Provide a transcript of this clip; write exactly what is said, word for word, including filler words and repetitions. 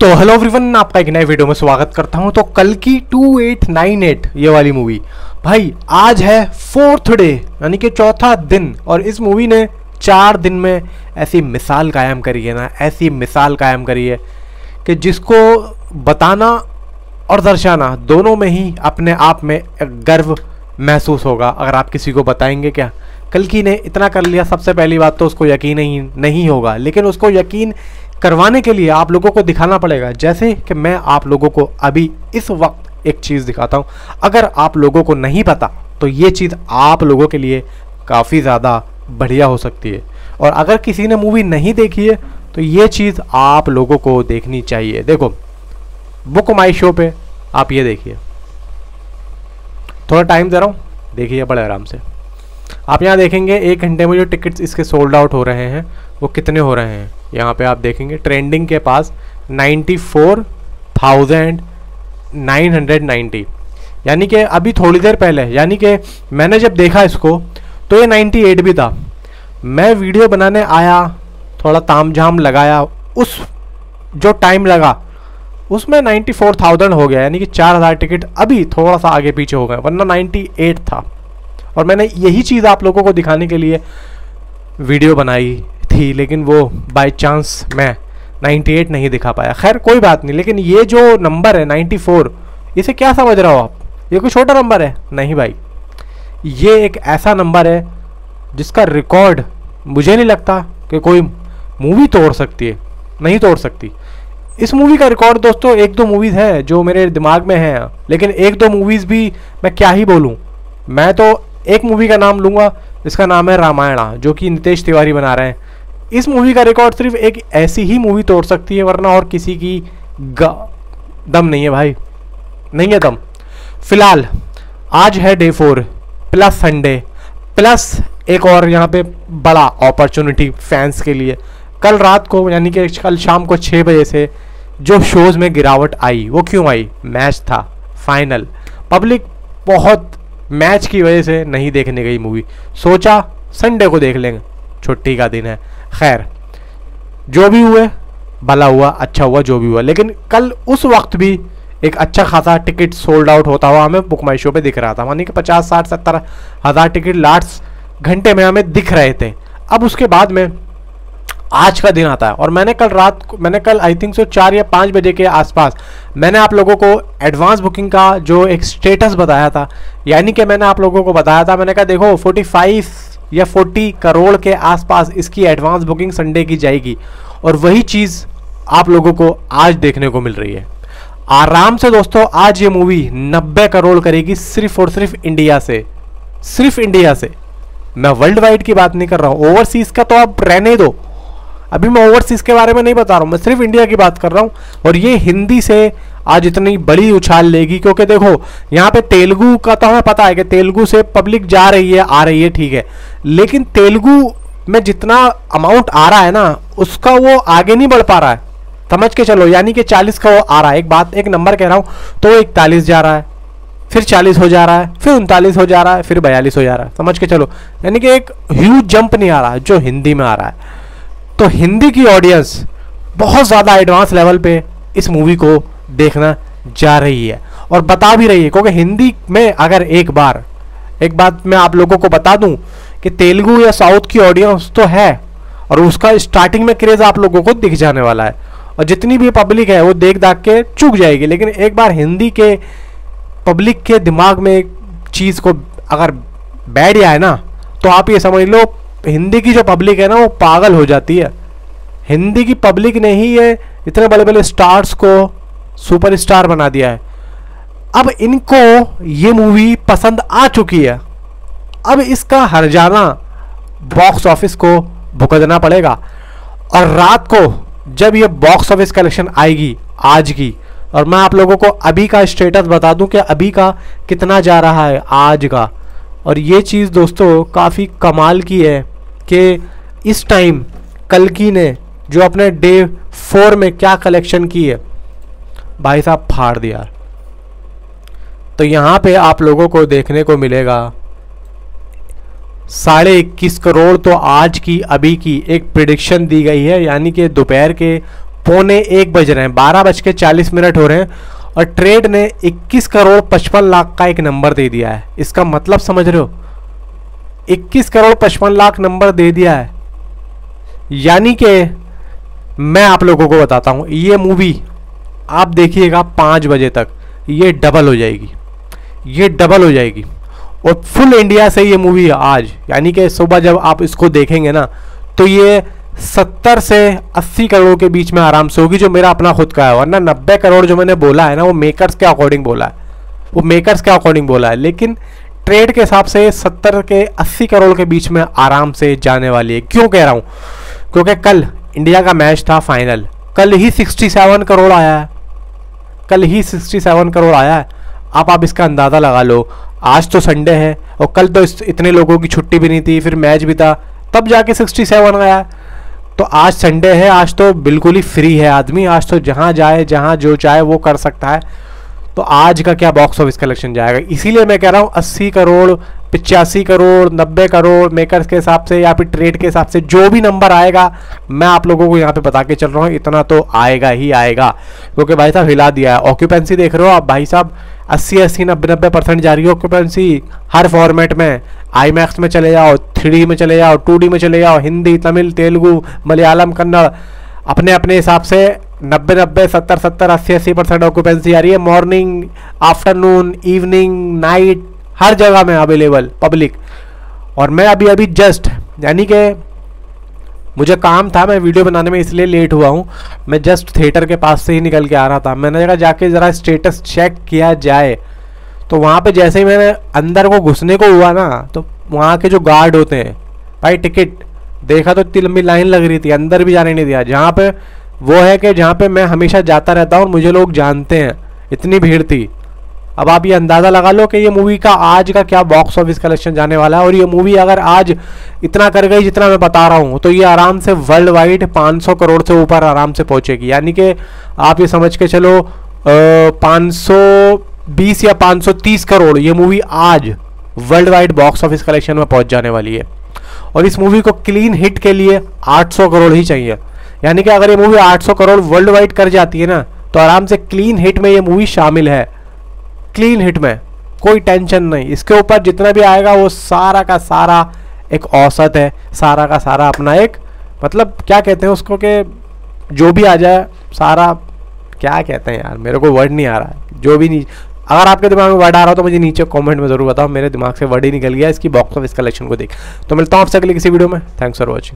तो hello everyone, आपका एक नए वीडियो में स्वागत करता हूं। तो कल की अट्ठाईस सौ अट्ठानवे ये वाली मूवी, भाई आज है फोर्थ डे यानी कि चौथा दिन, और इस मूवी ने चार दिन में ऐसी मिसाल कायम करी है ना, ऐसी मिसाल कायम करी है कि जिसको बताना और दर्शाना दोनों में ही अपने आप में गर्व महसूस होगा। अगर आप किसी को बताएंगे क्या कल की ने इतना कर लिया, सबसे पहली बात तो उसको यकीन ही नहीं होगा, लेकिन उसको यकीन करवाने के लिए आप लोगों को दिखाना पड़ेगा। जैसे कि मैं आप लोगों को अभी इस वक्त एक चीज़ दिखाता हूँ, अगर आप लोगों को नहीं पता तो ये चीज़ आप लोगों के लिए काफ़ी ज़्यादा बढ़िया हो सकती है, और अगर किसी ने मूवी नहीं देखी है तो ये चीज़ आप लोगों को देखनी चाहिए। देखो बुक माई शो पे आप ये देखिए, थोड़ा टाइम दे रहा हूँ, देखिए बड़े आराम से। आप यहाँ देखेंगे एक घंटे में जो टिकट्स इसके सोल्ड आउट हो रहे हैं वो कितने हो रहे हैं, यहाँ पे आप देखेंगे ट्रेंडिंग के पास ninety four thousand nine hundred ninety, यानी कि अभी थोड़ी देर पहले, यानी कि मैंने जब देखा इसको तो ये अट्ठानवे भी था। मैं वीडियो बनाने आया, थोड़ा ताम झाम लगाया, उस जो टाइम लगा उसमें चौरानवे हज़ार हो गया, यानी कि चार हज़ार टिकट अभी थोड़ा सा आगे पीछे हो गए, वरना अट्ठानवे था। और मैंने यही चीज़ आप लोगों को दिखाने के लिए वीडियो बनाई थी, लेकिन वो बाय चांस मैं अट्ठानवे नहीं दिखा पाया। खैर कोई बात नहीं, लेकिन ये जो नंबर है चौरानवे, इसे क्या समझ रहे हो आप, ये कोई छोटा नंबर है? नहीं भाई, ये एक ऐसा नंबर है जिसका रिकॉर्ड मुझे नहीं लगता कि कोई मूवी तोड़ सकती है, नहीं तोड़ सकती। इस मूवी का रिकॉर्ड दोस्तों एक दो मूवीज़ है जो मेरे दिमाग में हैं, लेकिन एक दो मूवीज़ भी मैं क्या ही बोलूं। मैं तो एक मूवी का नाम लूँगा जिसका नाम है रामायण, जो कि नितेश तिवारी बना रहे हैं। इस मूवी का रिकॉर्ड सिर्फ एक ऐसी ही मूवी तोड़ सकती है, वरना और किसी की दम नहीं है भाई, नहीं है दम। फिलहाल आज है day four plus Sunday plus एक और यहाँ पे बड़ा अपॉर्चुनिटी फैंस के लिए। कल रात को यानी कि कल शाम को छः बजे से जो शोज़ में गिरावट आई वो क्यों आई? मैच था फाइनल, पब्लिक बहुत मैच की वजह से नहीं देखने गई मूवी, सोचा संडे को देख लेंगे, छुट्टी का दिन है। खैर जो भी हुए भला हुआ, अच्छा हुआ जो भी हुआ, लेकिन कल उस वक्त भी एक अच्छा खासा टिकट सोल्ड आउट होता हुआ हमें बुक माई शो पे दिख रहा था, यानी कि पचास साठ सत्तर हज़ार टिकट लास्ट घंटे में हमें दिख रहे थे। अब उसके बाद में आज का दिन आता है, और मैंने कल रात को मैंने कल आई थिंक सो चार या पाँच बजे के आसपास मैंने आप लोगों को एडवांस बुकिंग का जो एक स्टेटस बताया था, यानी कि मैंने आप लोगों को बताया था, मैंने कहा देखो पैंतालीस या चालीस करोड़ के आसपास इसकी एडवांस बुकिंग संडे की जाएगी, और वही चीज़ आप लोगों को आज देखने को मिल रही है। आराम से दोस्तों आज ये मूवी नब्बे करोड़ करेगी, सिर्फ और सिर्फ इंडिया से, सिर्फ इंडिया से। मैं वर्ल्ड वाइड की बात नहीं कर रहा हूँ, ओवरसीज़ का तो आप रहने दो, अभी मैं ओवरसीज़ के बारे में नहीं बता रहा हूँ, मैं सिर्फ इंडिया की बात कर रहा हूँ। और ये हिंदी से आज इतनी बड़ी उछाल लेगी, क्योंकि देखो यहाँ पे तेलुगु का तो हमें पता है कि तेलुगु से पब्लिक जा रही है, आ रही है, ठीक है, लेकिन तेलुगु में जितना अमाउंट आ रहा है ना उसका वो आगे नहीं बढ़ पा रहा है, समझ के चलो। यानी कि चालीस का वो आ रहा है, एक बात एक नंबर कह रहा हूँ, तो इकतालीस जा रहा है, फिर चालीस हो जा रहा है, फिर उनतालीस हो जा रहा है, फिर बयालीस हो जा रहा है, समझ के चलो। यानी कि एक ह्यूज जंप नहीं आ रहा है जो हिंदी में आ रहा है, तो हिंदी की ऑडियंस बहुत ज़्यादा एडवांस लेवल पे इस मूवी को देखना जा रही है, और बता भी रही है, क्योंकि हिंदी में अगर एक बार एक बात मैं आप लोगों को बता दूं कि तेलुगु या साउथ की ऑडियंस तो है, और उसका स्टार्टिंग में क्रेज़ आप लोगों को दिख जाने वाला है, और जितनी भी पब्लिक है वो देख दाख के चूक जाएगी, लेकिन एक बार हिंदी के पब्लिक के दिमाग में एक चीज़ को अगर बैठ जाए ना, तो आप ये समझ लो हिंदी की जो पब्लिक है ना वो पागल हो जाती है। हिंदी की पब्लिक ने ही ये इतने बड़े बड़े स्टार्स को सुपरस्टार बना दिया है। अब इनको ये मूवी पसंद आ चुकी है, अब इसका हरजाना बॉक्स ऑफिस को भुगतना पड़ेगा, और रात को जब ये बॉक्स ऑफिस कलेक्शन आएगी आज की, और मैं आप लोगों को अभी का स्टेटस बता दूं कि अभी का कितना जा रहा है आज का। और ये चीज़ दोस्तों काफ़ी कमाल की है कि इस टाइम कल्कि ने जो अपने डे फोर में क्या कलेक्शन की है, भाई साहब फाड़ दिया। तो यहाँ पे आप लोगों को देखने को मिलेगा साढ़े इक्कीस करोड़ तो आज की अभी की एक प्रिडिक्शन दी गई है, यानी कि दोपहर के पौने एक बज रहे हैं, बारह बज के चालीस मिनट हो रहे हैं और ट्रेड ने इक्कीस करोड़ पचपन लाख का एक नंबर दे दिया है। इसका मतलब समझ रहे हो, इक्कीस करोड़ पचपन लाख नंबर दे दिया है। यानी कि मैं आप लोगों को बताता हूँ, ये मूवी आप देखिएगा पाँच बजे तक ये डबल हो जाएगी, ये डबल हो जाएगी और फुल इंडिया से ये मूवी आज यानी कि सुबह जब आप इसको देखेंगे ना तो ये सत्तर से अस्सी करोड़ के बीच में आराम से होगी, जो मेरा अपना खुद का है। वरना नब्बे करोड़ जो मैंने बोला है ना वो मेकर्स के अकॉर्डिंग बोला है, वो मेकर्स के अकॉर्डिंग बोला है, लेकिन ट्रेड के हिसाब से सत्तर के अस्सी करोड़ के बीच में आराम से जाने वाली है। क्यों कह रहा हूँ, क्योंकि कल इंडिया का मैच था फाइनल, कल ही सड़सठ करोड़ आया है, कल ही सड़सठ करोड़ आया है। आप आप इसका अंदाज़ा लगा लो, आज तो संडे है और कल तो इतने लोगों की छुट्टी भी नहीं थी, फिर मैच भी था, तब जाके सड़सठ आया। तो आज संडे है, आज तो बिल्कुल ही फ्री है आदमी, आज तो जहाँ जाए जहाँ जो चाहे वो कर सकता है। तो आज का क्या बॉक्स ऑफिस कलेक्शन जाएगा, इसीलिए मैं कह रहा हूँ अस्सी करोड़, पिचासी करोड़, नब्बे करोड़ मेकर्स के हिसाब से या फिर ट्रेड के हिसाब से जो भी नंबर आएगा मैं आप लोगों को यहाँ पे बता के चल रहा हूँ, इतना तो आएगा ही आएगा। क्योंकि भाई साहब हिला दिया है, ऑक्यूपेंसी देख रहे हो आप भाई साहब, अस्सी अस्सी नब्बे नब्बे परसेंट जा रही है ऑक्यूपेंसी हर फॉर्मेट में। आई मैक्स में चले जाओ, थ्री डी में चले जाओ, टू डी में चले जाओ, हिंदी, तमिल, तेलुगु, मलयालम, कन्नड़, अपने अपने हिसाब से नब्बे नब्बे सत्तर सत्तर अस्सी अस्सी परसेंट ऑक्यूपेंसी आ रही है। मॉर्निंग, आफ्टरनून, इवनिंग, नाइट, हर जगह में अवेलेबल पब्लिक। और मैं अभी अभी जस्ट यानी कि मुझे काम था, मैं वीडियो बनाने में इसलिए लेट हुआ हूँ, मैं जस्ट थिएटर के पास से ही निकल के आ रहा था। मैंने कहा जाके ज़रा स्टेटस चेक किया जाए, तो वहाँ पे जैसे ही मैंने अंदर को घुसने को हुआ ना तो वहाँ के जो गार्ड होते हैं भाई, टिकट देखा तो इतनी लंबी लाइन लग रही थी, अंदर भी जाने नहीं दिया। जहाँ पर वो है कि जहाँ पर मैं हमेशा जाता रहता हूँ और मुझे लोग जानते हैं, इतनी भीड़ थी। अब आप ये अंदाज़ा लगा लो कि ये मूवी का आज का क्या बॉक्स ऑफिस कलेक्शन जाने वाला है। और ये मूवी अगर आज इतना कर गई जितना मैं बता रहा हूँ तो ये आराम से वर्ल्ड वाइड पाँच सौ करोड़ से ऊपर आराम से पहुँचेगी। यानी कि आप ये समझ के चलो पाँच सौ बीस या पाँच सौ तीस करोड़ ये मूवी आज world wide box office collection में पहुँच जाने वाली है। और इस मूवी को क्लीन हिट के लिए आठ सौ करोड़ ही चाहिए। यानी कि अगर ये मूवी आठ सौ करोड़ वर्ल्ड वाइड कर जाती है ना तो आराम से क्लीन हिट में ये मूवी शामिल है। क्लीन हिट में कोई टेंशन नहीं, इसके ऊपर जितना भी आएगा वो सारा का सारा एक औसत है, सारा का सारा अपना एक मतलब क्या कहते हैं उसको कि जो भी आ जाए सारा क्या कहते हैं यार, मेरे को वर्ड नहीं आ रहा है। जो भी नहीं, अगर आपके दिमाग में वर्ड आ रहा हो तो मुझे नीचे कमेंट में ज़रूर बताओ, मेरे दिमाग से वर्ड ही निकल गया इसकी बॉक्स ऑफिस कलेक्शन को देख। तो मिलता हूँ आपसे अगले किसी वीडियो में, थैंक्स फॉर वॉचिंग।